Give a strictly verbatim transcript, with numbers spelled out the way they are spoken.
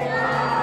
Yeah.